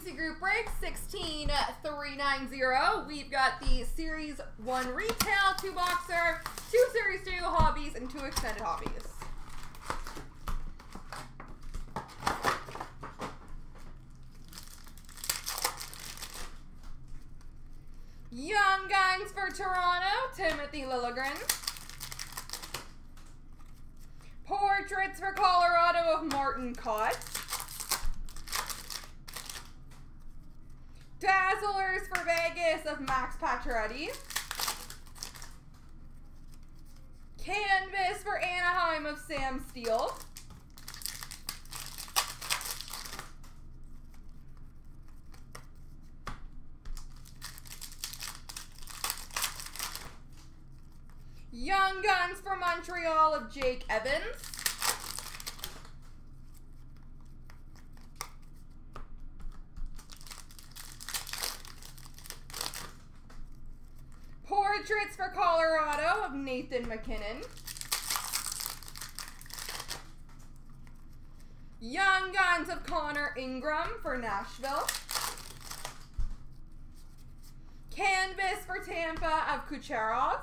Fantasy Group Break 16,390. We've got the Series 1 Retail, 2 Boxer, 2 Series 2 Hobbies, and 2 Extended Hobbies. Young Guns for Toronto, Timothy Lilligren. Portraits for Colorado of Martin Cott. Dazzlers for Vegas of Max Pacioretty. Canvas for Anaheim of Sam Steele. Young Guns for Montreal of Jake Evans. Portraits for Colorado of Nathan McKinnon. Young Guns of Connor Ingram for Nashville. Canvas for Tampa of Kucherov.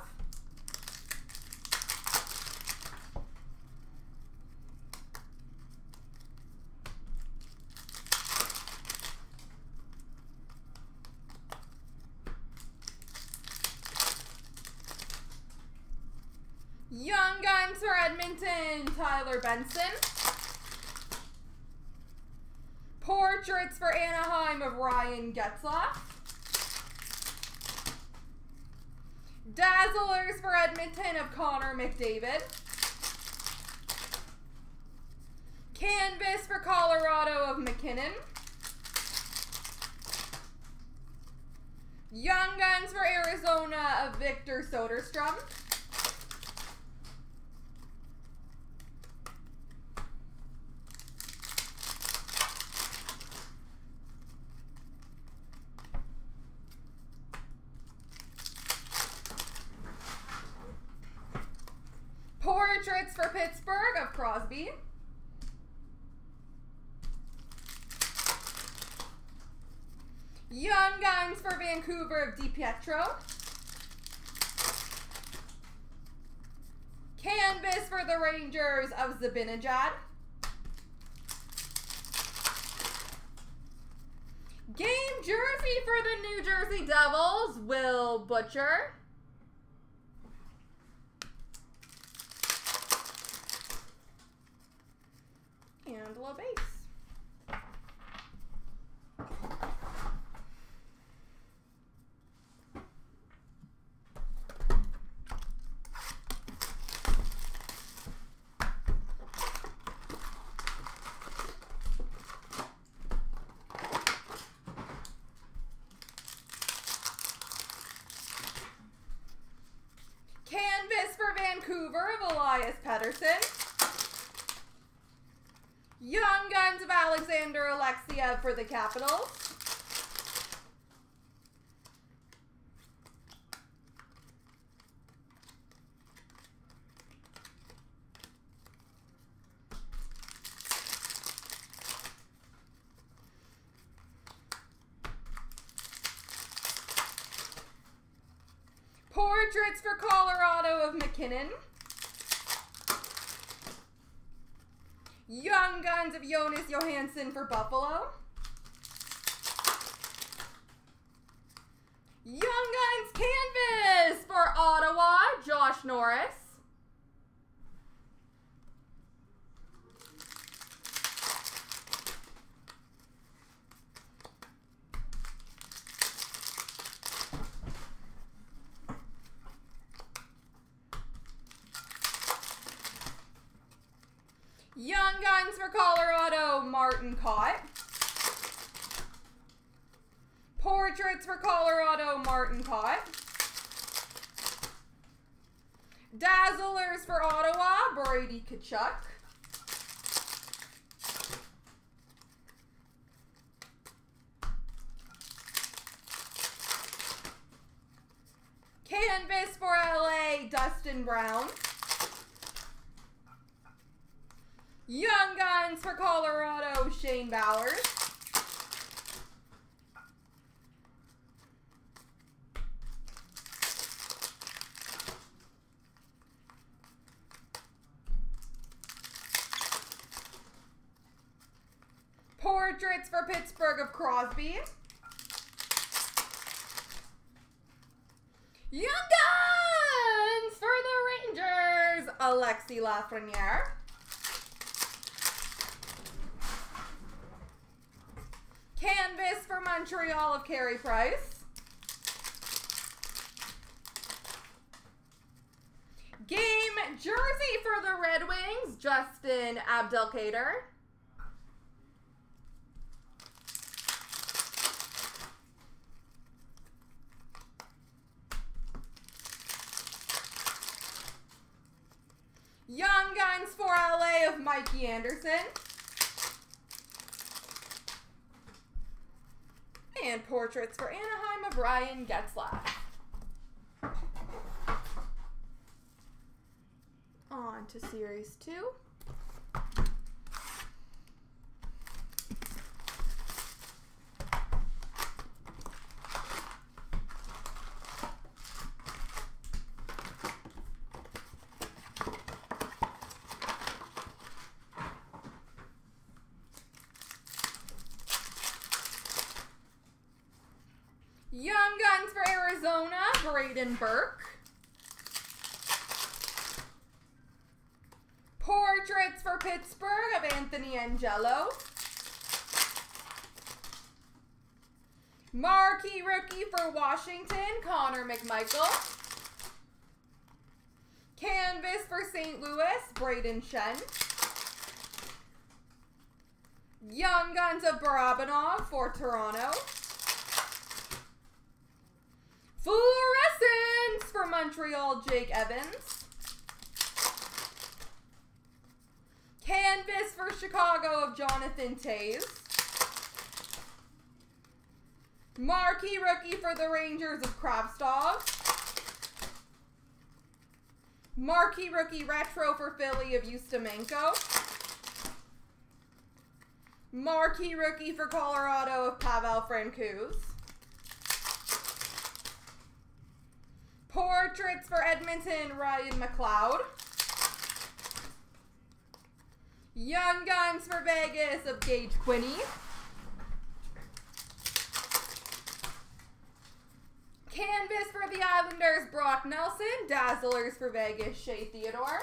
Young Guns for Edmonton, Tyler Benson. Portraits for Anaheim of Ryan Getzlaf. Dazzlers for Edmonton of Connor McDavid. Canvas for Colorado of McKinnon. Young Guns for Arizona of Victor Soderstrom. Portraits for Pittsburgh of Crosby. Young Guns for Vancouver of DiPietro. Canvas for the Rangers of Zibanejad. Game jersey for the New Jersey Devils, Will Butcher. And low base. Canvas for Vancouver of Elias Pettersson. Young Guns of Alexander Alexeyev for the Capitals. Portraits for Colorado of McKinnon. Young Guns of Jonas Johansson for Buffalo. Young Guns Canvas for Ottawa, Josh Norris. Young Guns for Colorado, Martin Cott. Portraits for Colorado, Martin Cott. Dazzlers for Ottawa, Brady Tkachuk. Canvas for LA, Dustin Brown. Young Guns for Colorado, Shane Bowers. portraits for Pittsburgh of Crosby. Young Guns for the Rangers, Alexi Lafreniere. Canvas for Montreal of Carey Price. Game jersey for the Red Wings, Justin Abdelkader. Young Guns for LA of Mikey Anderson. And portraits for Anaheim of Ryan Getzlaf. On to Series 2. Young Guns for Arizona, Braden Burke. Portraits for Pittsburgh of Anthony Angello. Marquee Rookie for Washington, Connor McMichael. Canvas for St. Louis, Braden Shen. Young Guns of Barabanov for Toronto. Fluorescence for Montreal, Jake Evans. Canvas for Chicago of Jonathan Toews. Marquee Rookie for the Rangers of Kravtsov. Marquee Rookie Retro for Philly of Ustimenko. Marquee Rookie for Colorado of Pavel Francouz. Portraits for Edmonton, Ryan McLeod. Young Guns for Vegas of Gage Quinney. Canvas for the Islanders, Brock Nelson. Dazzlers for Vegas, Shea Theodore.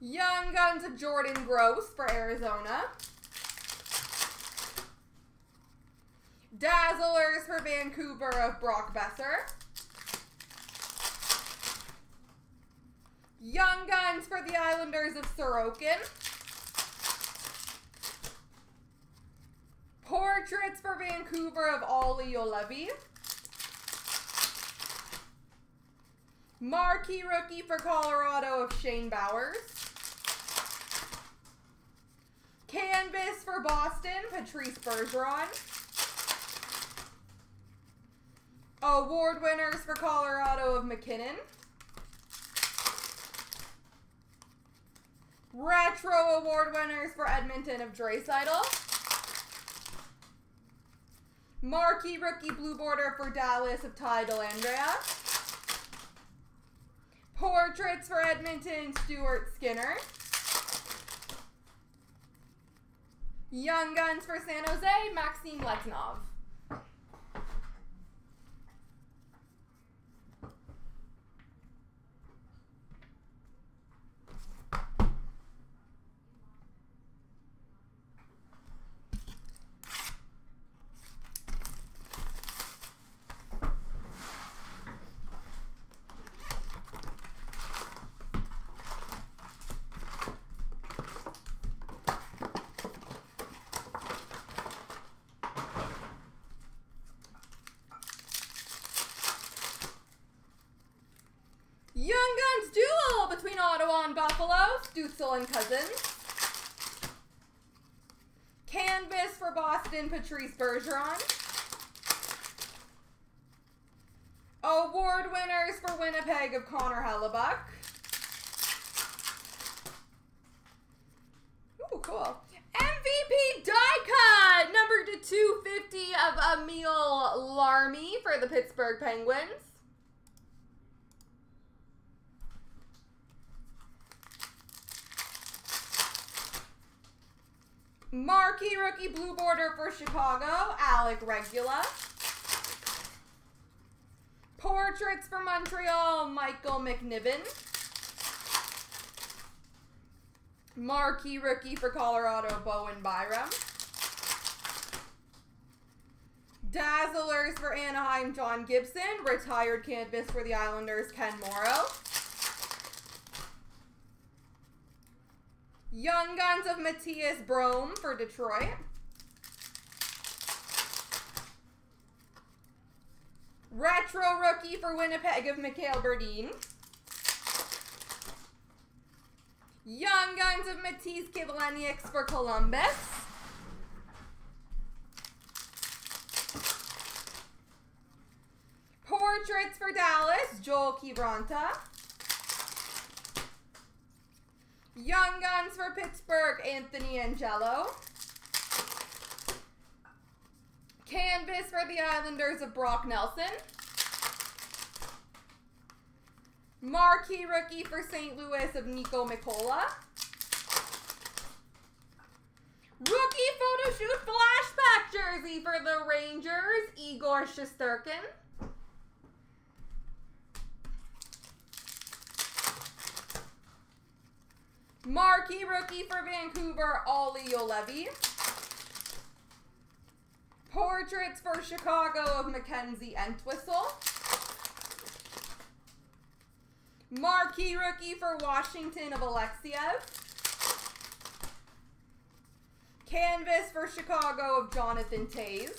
Young Guns of Jordan Gross for Arizona. Dazzlers for Vancouver of Brock Besser. Young Guns for the Islanders of Sorokin. Portraits for Vancouver of Olli Juolevi. Marquee Rookie for Colorado of Shane Bowers. Canvas for Boston, Patrice Bergeron. Award winners for Colorado of McKinnon. Retro award winners for Edmonton of Draisaitl. Marquee Rookie Blue Border for Dallas of Ty Dellandrea. Portraits for Edmonton, Stuart Skinner. Young Guns for San Jose, Maxim Letnov. Young Guns duel between Ottawa and Buffalo, Stützle and Cousins. Canvas for Boston, Patrice Bergeron. Award winners for Winnipeg of Connor Hellebuyck. Ooh, cool. MVP die cut, number to 250 of Emil Larmy for the Pittsburgh Penguins. Marquee rookie blue border for Chicago, Alec Regula. Portraits for Montreal, Michael McNiven. Marquee rookie for Colorado, Bowen Byram. Dazzlers for Anaheim, John Gibson. Retired canvas for the Islanders, Ken Morrow. Young Guns of Matthias Brome for Detroit. Retro Rookie for Winnipeg of Mikhail Berdine. Young Guns of Matisse Kivlenieks for Columbus. Portraits for Dallas, Joel Kivranta. Young Guns for Pittsburgh, Anthony Angello. Canvas for the Islanders of Brock Nelson. Marquee rookie for St. Louis of Nico Mikola. Rookie photo shoot flashback jersey for the Rangers, Igor Shesterkin. Marquee rookie for Vancouver, Olli Juolevi. Portraits for Chicago of Mackenzie Entwistle. Marquee rookie for Washington of Alexeyev. Canvas for Chicago of Jonathan Toews.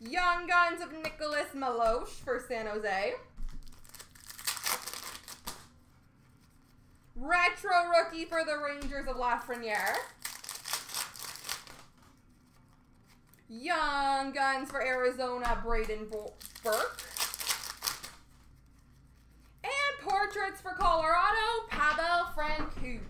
Young Guns of Nicholas Meloche for San Jose. Retro rookie for the Rangers of Lafreniere. Young Guns for Arizona, Braden Burke. And portraits for Colorado, Pavel Francouz.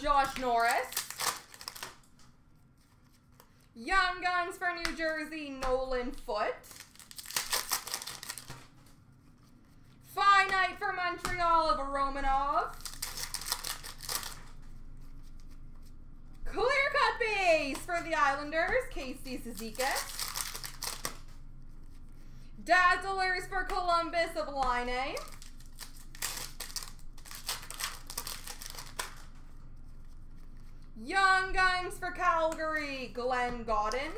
Josh Norris. Young Guns for New Jersey, Nolan Foote. Finite for Montreal of Romanov. Clear Cut Base for the Islanders, Casey Cizikas. Dazzlers for Columbus of Line A. Young Guns for Calgary, Glenn Godden.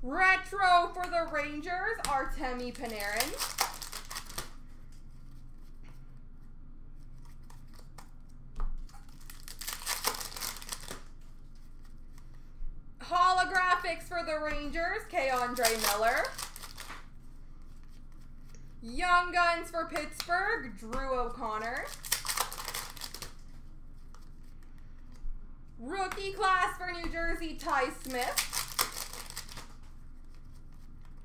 Retro for the Rangers, Artemi Panarin. Holographics for the Rangers, K'Andre Miller. Young Guns for Pittsburgh, Drew O'Connor. Rookie class for New Jersey, Ty Smith.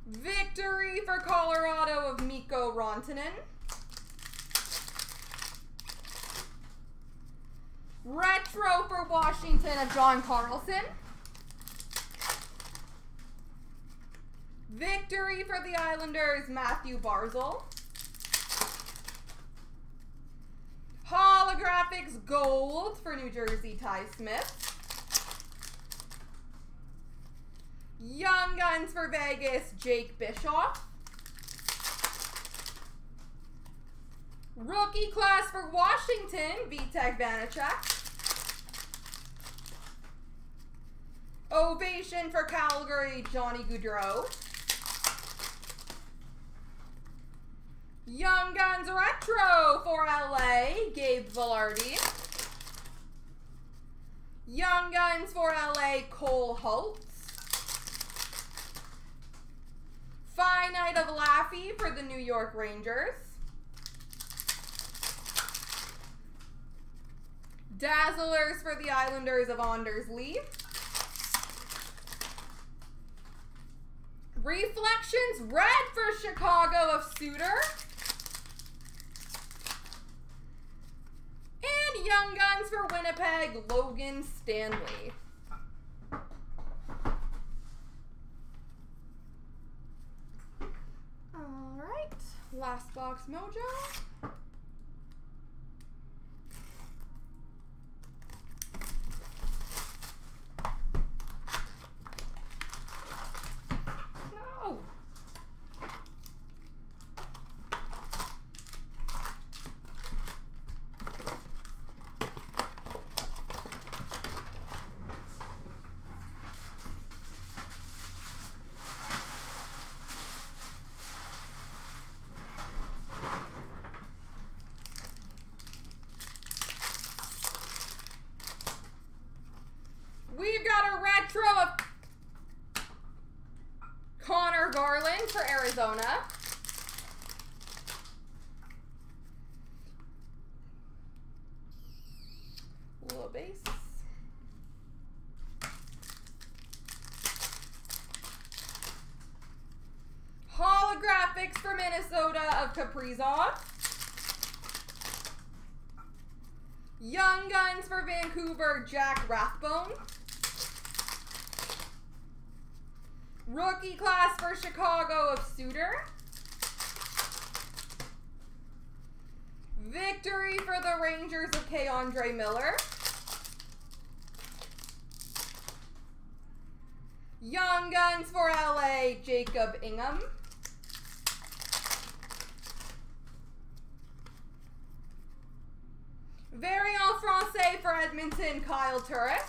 Victory for Colorado of Mikko Rantanen. Retro for Washington of John Carlson. Victory for the Islanders, Matthew Barzal. Holographics Gold for New Jersey, Ty Smith. Young Guns for Vegas, Jake Bischoff. Rookie class for Washington, Vitek Vanacek. Ovation for Calgary, Johnny Gaudreau. Young Guns Retro for LA, Gabe Vilardi. Young Guns for LA, Cole Holtz. Finite of Laffy for the New York Rangers. Dazzlers for the Islanders of Anders Lee. Reflections, red for Chicago of Suter. And Young Guns for Winnipeg, Logan Stanley. All right, last box mojo. We've got a retro of Connor Garland for Arizona. Little base. Holographics for Minnesota of Kaprizov. Young Guns for Vancouver, Jack Rathbone. Rookie class for Chicago of Suter. Victory for the Rangers of K'Andre Miller. Young Guns for LA, Jacob Ingham. Variant Francais for Edmonton, Kyle Turris.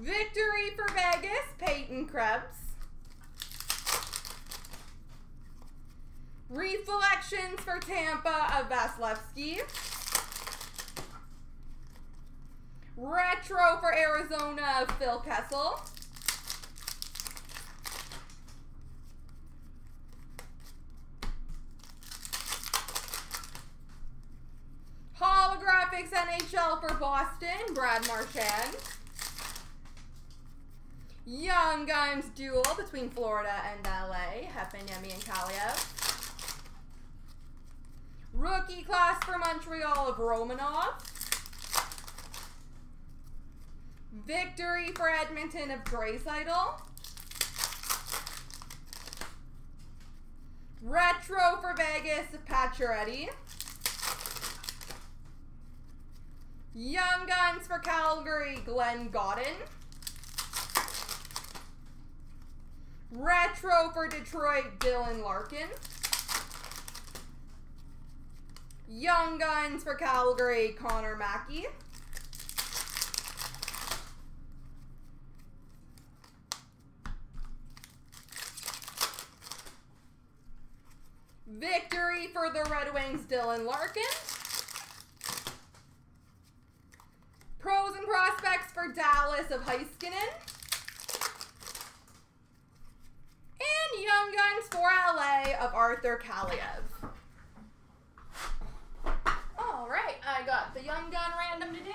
Victory for Vegas, Peyton Krebs. Reflections for Tampa of Vasilevsky. Retro for Arizona of Phil Kessel. Holographics NHL for Boston, Brad Marchand. Young Guns duel between Florida and LA, Hepaniemi and Kaliev. Rookie class for Montreal of Romanov. Victory for Edmonton of Draisaitl. Retro for Vegas of Pacioretty. Young Guns for Calgary, Glenn Godden. Retro for Detroit, Dylan Larkin. Young Guns for Calgary, Connor Mackey. Victory for the Red Wings, Dylan Larkin. Pros and prospects for Dallas of Heiskanen. Young Guns for LA of Arthur Kaliev. All right, I got the Young Gun random to do.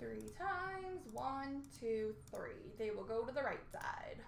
Three times, 1, 2, 3. They will go to the right side.